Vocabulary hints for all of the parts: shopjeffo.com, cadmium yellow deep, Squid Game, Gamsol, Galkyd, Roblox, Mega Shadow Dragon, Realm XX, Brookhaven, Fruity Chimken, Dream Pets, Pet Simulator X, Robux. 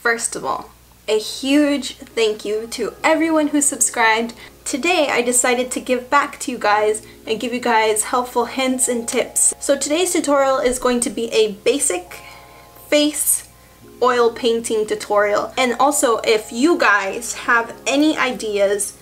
First of all, a huge thank you to everyone who subscribed. Today I decided to give back to you guys and give you guys helpful hints and tips. So today's tutorial is going to be a basic face oil painting tutorial. And also, if you guys have any ideas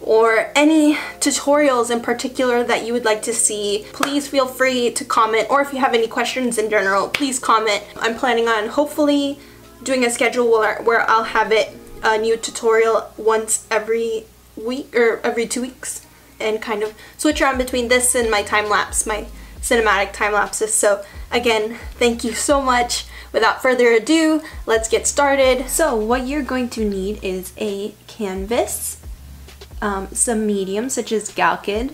or any tutorials in particular that you would like to see, please feel free to comment, or if you have any questions in general, please comment. I'm planning on hopefully doing a schedule where I'll have it a new tutorial once every week or every 2 weeks, and kind of switch around between this and my time lapse, my cinematic time lapses. So again, thank you so much. Without further ado, let's get started. So what you're going to need is a canvas, some medium such as Galkyd,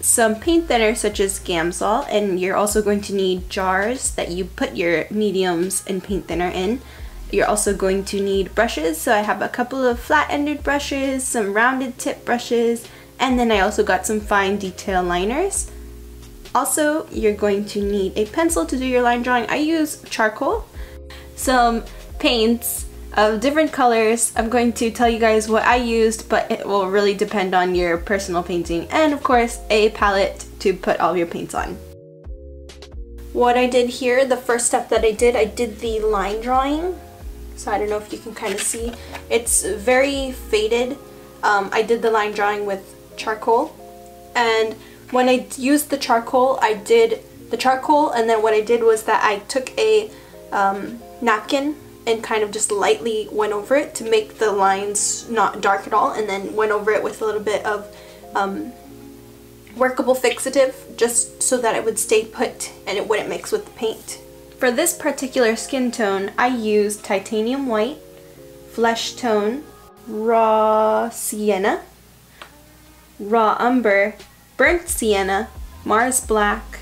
some paint thinner such as Gamsol, and you're also going to need jars that you put your mediums and paint thinner in. You're also going to need brushes, so I have a couple of flat-ended brushes, some rounded tip brushes, and then I also got some fine detail liners. Also, you're going to need a pencil to do your line drawing. I use charcoal. Some paints of different colors. I'm going to tell you guys what I used, but it will really depend on your personal painting, and of course a palette to put all your paints on. What I did here, the first step that I did the line drawing. So I don't know if you can kind of see, it's very faded. I did the line drawing with charcoal, and when I used the charcoal, I did the charcoal, and then what I did was that I took a napkin and kind of just lightly went over it to make the lines not dark at all, and then went over it with a little bit of workable fixative, just so that it would stay put and it wouldn't mix with the paint. For this particular skin tone, I used titanium white, flesh tone, raw sienna, raw umber, burnt sienna, Mars black,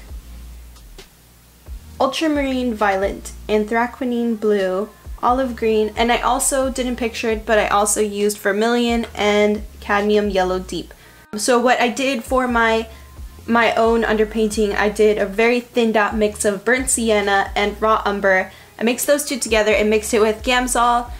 ultramarine violet, anthraquinine blue, olive green, and I also didn't picture it, but I also used vermilion and cadmium yellow deep. So what I did for my own underpainting, I did a very thinned out mix of burnt sienna and raw umber. I mixed those two together and mixed it with Gamsol.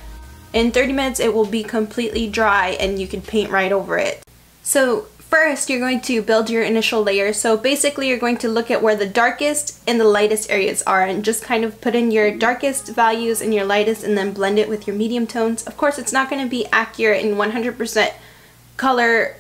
In 30 minutes it will be completely dry and you can paint right over it. So first you're going to build your initial layer. So basically you're going to look at where the darkest and the lightest areas are, and just kind of put in your darkest values and your lightest, and then blend it with your medium tones. Of course it's not going to be accurate and 100% color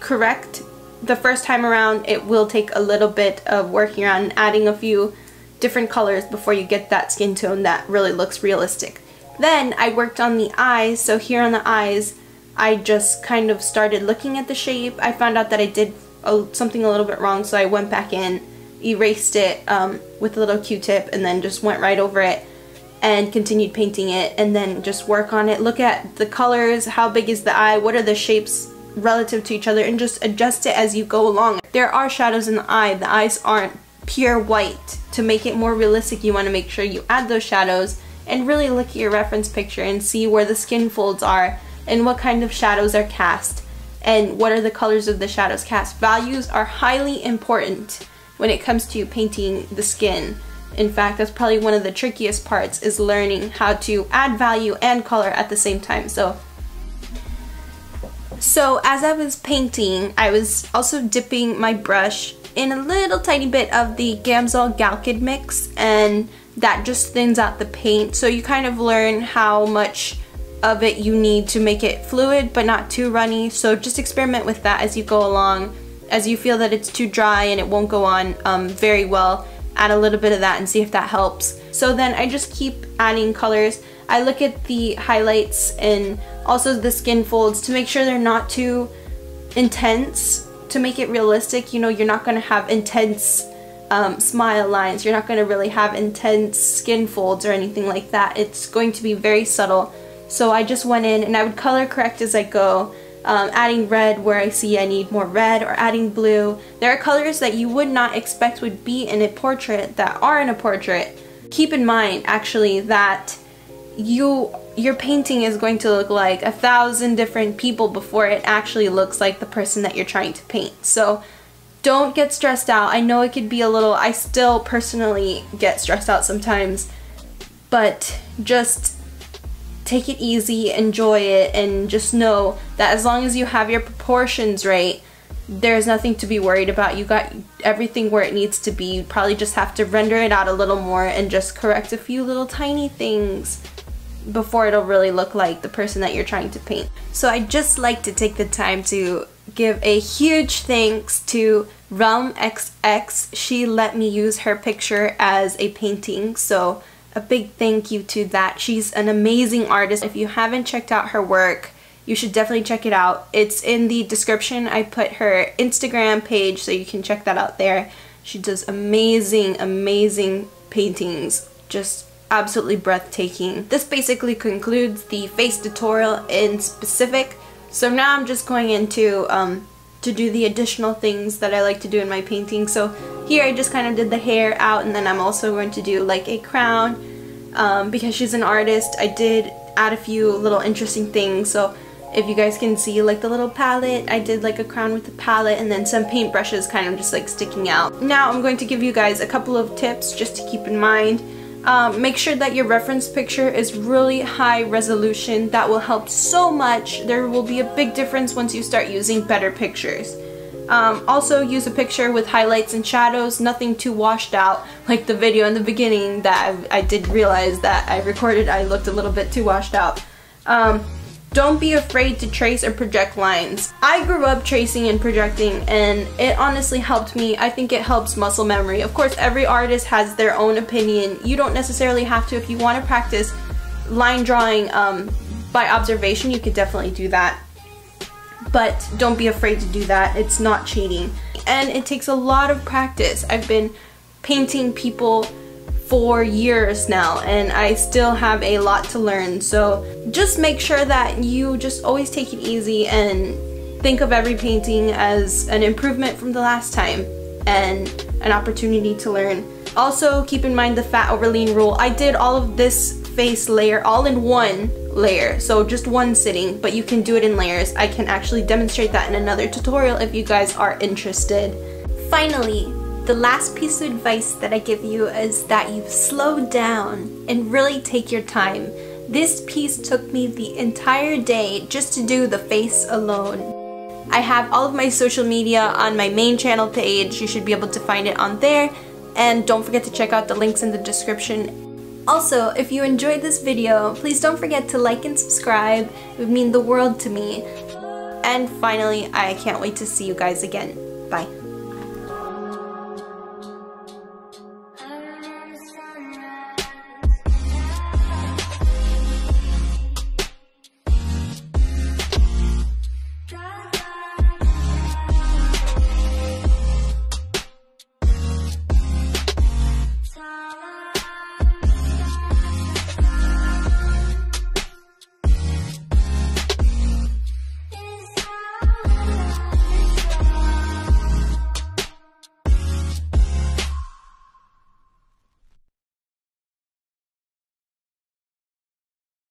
correct the first time around. It will take a little bit of working around and adding a few different colors before you get that skin tone that really looks realistic. Then I worked on the eyes. So here on the eyes, I just kind of started looking at the shape. I found out that I did something a little bit wrong, so I went back in, erased it with a little Q-tip, and then just went right over it and continued painting it, and then just work on it. Look at the colors, how big is the eye, what are the shapes relative to each other, and just adjust it as you go along. There are shadows in the eye. The eyes aren't pure white. To make it more realistic, you want to make sure you add those shadows and really look at your reference picture and see where the skin folds are and what kind of shadows are cast and what are the colors of the shadows cast. Values are highly important when it comes to painting the skin. In fact, that's probably one of the trickiest parts, is learning how to add value and color at the same time. So as I was painting, I was also dipping my brush in a little tiny bit of the Gamsol Galkyd mix, and that just thins out the paint. So you kind of learn how much of it you need to make it fluid but not too runny. So just experiment with that as you go along. As you feel that it's too dry and it won't go on very well, add a little bit of that and see if that helps. So then I just keep adding colors. I look at the highlights and also the skin folds to make sure they're not too intense. To make it realistic, you know, you're not going to have intense smile lines. You're not going to really have intense skin folds or anything like that. It's going to be very subtle. So I just went in and I would color correct as I go, adding red where I see I need more red, or adding blue. There are colors that you would not expect would be in a portrait that are in a portrait. Keep in mind actually that your painting is going to look like 1,000 different people before it actually looks like the person that you're trying to paint. So don't get stressed out. I know it could be a little, I still personally get stressed out sometimes, but just take it easy, enjoy it, and just know that as long as you have your proportions right, there's nothing to be worried about. You got everything where it needs to be. You probably just have to render it out a little more and just correct a few little tiny things before it'll really look like the person that you're trying to paint. So I'd just like to take the time to give a huge thanks to Realm XX. She let me use her picture as a painting, so a big thank you to that. She's an amazing artist. If you haven't checked out her work, you should definitely check it out. It's in the description. I put her Instagram page, so you can check that out there. She does amazing, amazing paintings. Just absolutely breathtaking. This basically concludes the face tutorial in specific. So now I'm just going into to do the additional things that I like to do in my painting. So here I just kind of did the hair out, and then I'm also going to do like a crown. Because she's an artist, I did add a few little interesting things. So if you guys can see like the little palette, I did like a crown with the palette, and then some paint brushes kind of just like sticking out. Now I'm going to give you guys a couple of tips just to keep in mind. Make sure that your reference picture is really high resolution. That will help so much. There will be a big difference once you start using better pictures. Also use a picture with highlights and shadows, nothing too washed out like the video in the beginning that I did realize that I recorded. I looked a little bit too washed out. Don't be afraid to trace or project lines. I grew up tracing and projecting, and it honestly helped me. I think it helps muscle memory. Of course, every artist has their own opinion. You don't necessarily have to. If you want to practice line drawing by observation, you could definitely do that. But don't be afraid to do that. It's not cheating. And it takes a lot of practice. I've been painting people for years now, and I still have a lot to learn. So just make sure that you just always take it easy and think of every painting as an improvement from the last time and an opportunity to learn. Also keep in mind the fat over lean rule. I did all of this face layer all in one layer, so just one sitting, but you can do it in layers. I can actually demonstrate that in another tutorial if you guys are interested. Finally, the last piece of advice that I give you is that you slow down and really take your time. This piece took me the entire day just to do the face alone. I have all of my social media on my main channel page. You should be able to find it on there. And don't forget to check out the links in the description. Also, if you enjoyed this video, please don't forget to like and subscribe. It would mean the world to me. And finally, I can't wait to see you guys again. Bye.